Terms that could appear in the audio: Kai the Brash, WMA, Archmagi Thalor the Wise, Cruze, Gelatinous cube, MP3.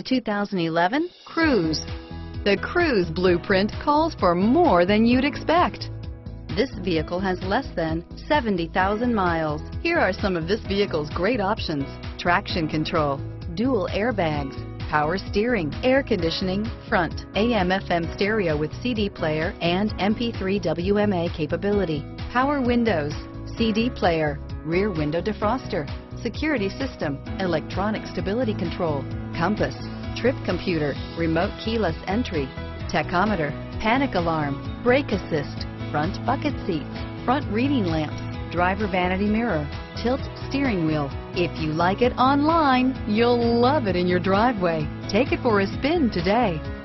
The 2011 Cruze. The Cruze blueprint calls for more than you'd expect. This vehicle has less than 70,000 miles. Here are some of this vehicle's great options: traction control, dual airbags, power steering, air conditioning, front, AM/FM stereo with CD player and MP3 WMA capability, power windows, CD player, rear window defroster, security system, electronic stability control, compass, trip computer, remote keyless entry, tachometer, panic alarm, brake assist, front bucket seats, front reading lamps, driver vanity mirror, tilt steering wheel. If you like it online, you'll love it in your driveway. Take it for a spin today.